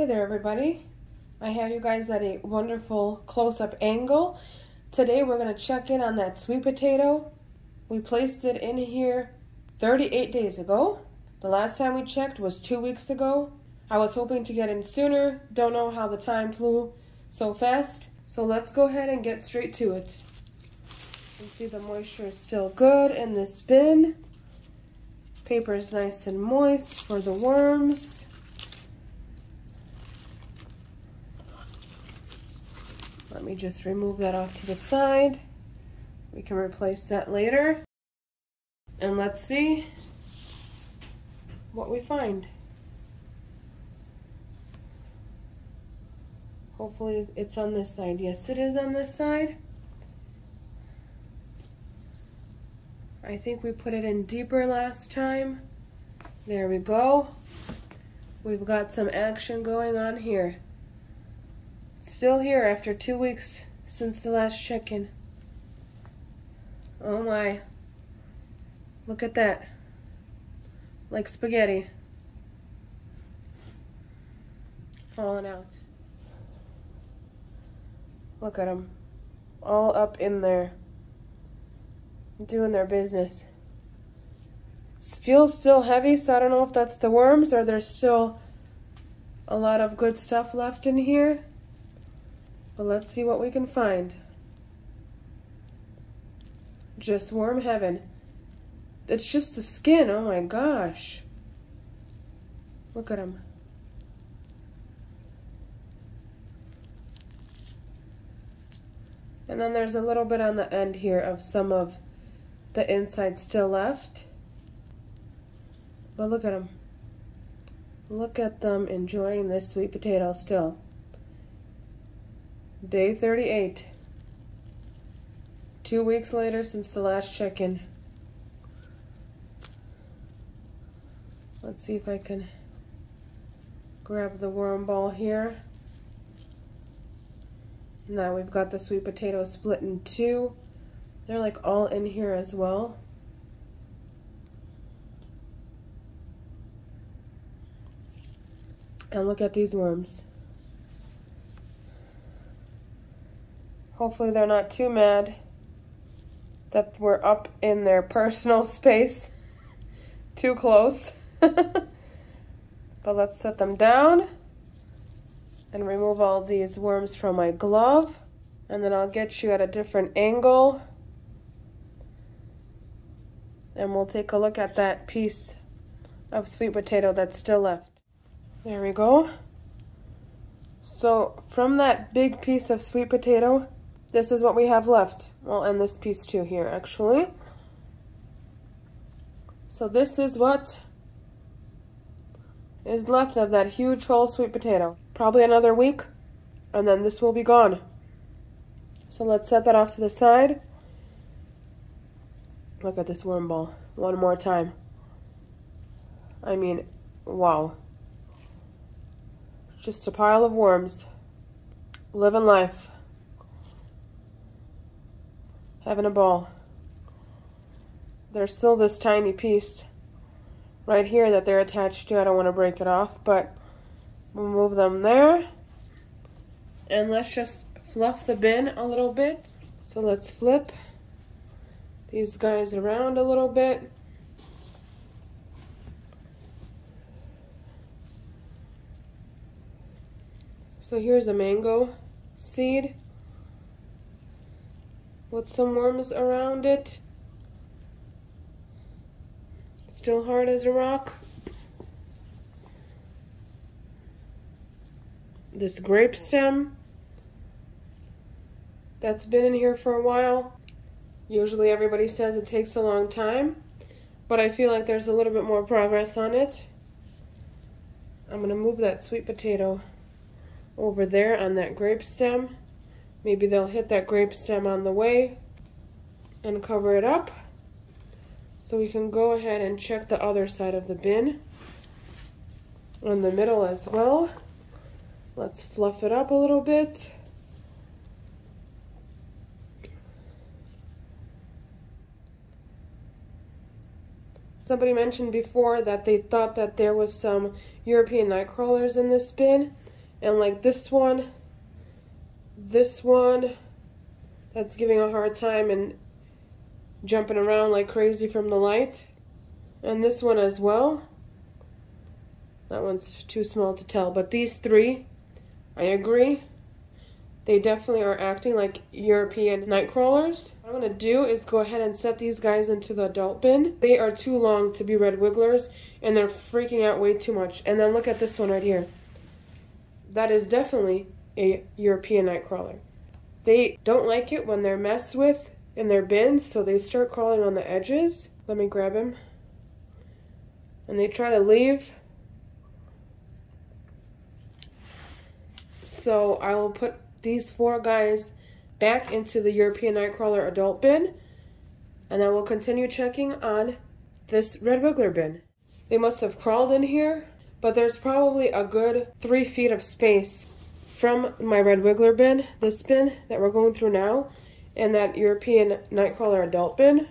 Hey there everybody, I have you guys at a wonderful close-up angle. Today we're going to check in on that sweet potato. We placed it in here 38 days ago. The last time we checked was 2 weeks ago. I was hoping to get in sooner, don't know how the time flew so fast. So let's go ahead and get straight to it. You can see the moisture is still good in this bin. Paper is nice and moist for the worms. Let me just remove that off to the side. We can replace that later. And let's see what we find. Hopefully it's on this side. Yes, it is on this side. I think we put it in deeper last time. There we go. We've got some action going on here. Still here after 2 weeks since the last check-in. Oh my. Look at that. Like spaghetti. Falling out. Look at them. All up in there. Doing their business. It feels still heavy, so I don't know if that's the worms or there's still a lot of good stuff left in here. But let's see what we can find. Just worm heaven. It's just the skin. Oh my gosh. Look at him. And then there's a little bit on the end here of some of the inside still left. But look at him. Look at them enjoying this sweet potato still. Day 38, 2 weeks later since the last check-in. Let's see if I can grab the worm ball here. Now we've got the sweet potato split in two. They're like all in here as well. And look at these worms. Hopefully they're not too mad that we're up in their personal space too close. But let's set them down and remove all these worms from my glove. And then I'll get you at a different angle. And we'll take a look at that piece of sweet potato that's still left. There we go. So from that big piece of sweet potato, this is what we have left. Well, and this piece too here, actually. So this is what is left of that huge whole sweet potato. Probably another week, and then this will be gone. So let's set that off to the side. Look at this worm ball one more time. I mean, wow. Just a pile of worms. Living life. Having a ball. There's still this tiny piece right here that they're attached to. I don't want to break it off, but we'll move them there. And let's just fluff the bin a little bit. So let's flip these guys around a little bit. So here's a mango seed with some worms around it. Still hard as a rock. This grape stem that's been in here for a while. Usually everybody says it takes a long time, but I feel like there's a little bit more progress on it. I'm going to move that sweet potato over there on that grape stem. Maybe they'll hit that grape stem on the way and cover it up. So we can go ahead and check the other side of the bin on the middle as well. Let's fluff it up a little bit. Somebody mentioned before that they thought that there was some European nightcrawlers in this bin. and like this one that's giving a hard time and jumping around like crazy from the light, and this one as well. That one's too small to tell, but these three, I agree, they definitely are acting like European Nightcrawlers. What I'm going to do is go ahead and set these guys into the adult bin. They are too long to be red wigglers, and they're freaking out way too much. And then look at this one right here. That is definitely a European Nightcrawler. They don't like it when they're messed with in their bins, so they start crawling on the edges. Let me grab him. And they try to leave. So I will put these four guys back into the European Nightcrawler adult bin, and I will continue checking on this red wiggler bin. They must have crawled in here, but there's probably a good 3 feet of space from my red wiggler bin, this bin that we're going through now, and that European Nightcrawler adult bin.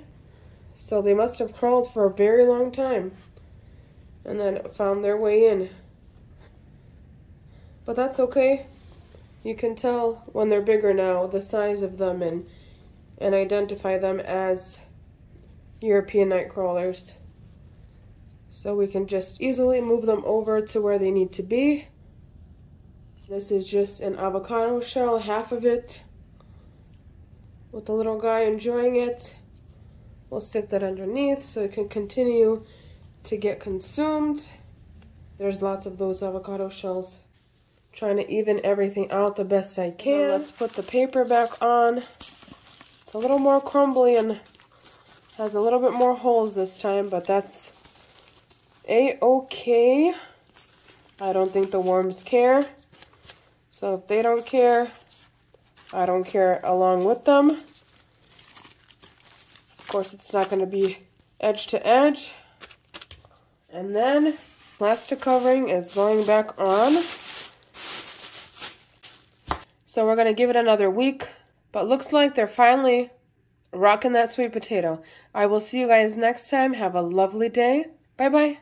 So they must have crawled for a very long time and then found their way in. But that's okay. You can tell when they're bigger now, the size of them, and identify them as European Nightcrawlers. So we can just easily move them over to where they need to be. This is just an avocado shell, half of it, with the little guy enjoying it. We'll stick that underneath so it can continue to get consumed. There's lots of those avocado shells. Trying to even everything out the best I can. Now let's put the paper back on. It's a little more crumbly and has a little bit more holes this time, but that's a-okay. I don't think the worms care. So if they don't care, I don't care along with them. Of course, it's not going to be edge to edge. And then plastic covering is going back on. So we're going to give it another week, but looks like they're finally rocking that sweet potato. I will see you guys next time. Have a lovely day. Bye-bye.